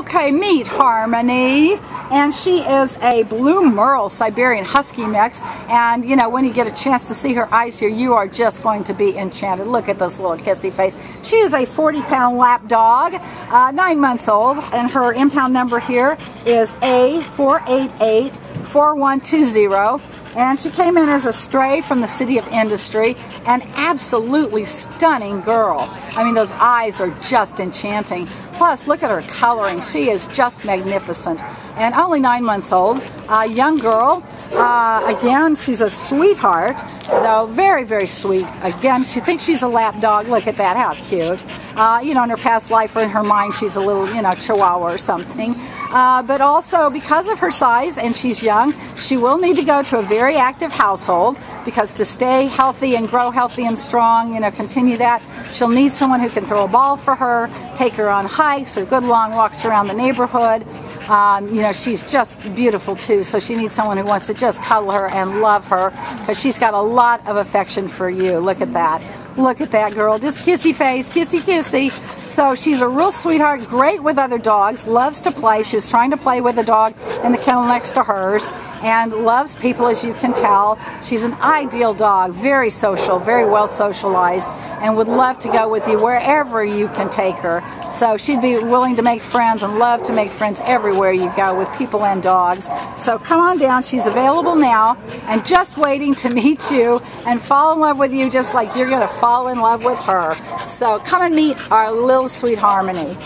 Okay, meet Harmony, and she is a blue merle Siberian husky mix, and you know, when you get a chance to see her eyes here, you are just going to be enchanted. Look at this little kissy face. She is a 40-pound lap dog, 9 months old, and her impound number here is A4884120, and she came in as a stray from the City of Industry. An absolutely stunning girl. I mean, those eyes are just enchanting. Plus, look at her coloring. She is just magnificent. And only 9 months old, a young girl. Again, she's a sweetheart, though very, very sweet. Again, she thinks she's a lap dog. Look at that, how cute. You know, in her past life or in her mind, she's a little, you know, chihuahua or something. But also, because of her size and she's young, she will need to go to a very active household, because to stay healthy and grow healthy and strong, you know, continue that, she'll need someone who can throw a ball for her, take her on hikes or good long walks around the neighborhood. You know, she's just beautiful too, so she needs someone who wants to just cuddle her and love her, because she's got a lot of affection for you. Look at that. Look at that girl. Just kissy face, kissy kissy. So she's a real sweetheart, great with other dogs, loves to play. She was trying to play with a dog in the kennel next to hers, and loves people, as you can tell. She's an ideal dog, very social, very well socialized, and would love to go with you wherever you can take her. So she'd be willing to make friends and love to make friends everywhere you go, with people and dogs. So come on down. She's available now and just waiting to meet you and fall in love with you, just like you're going to fall in love with her. So come and meet our little sweet Harmony.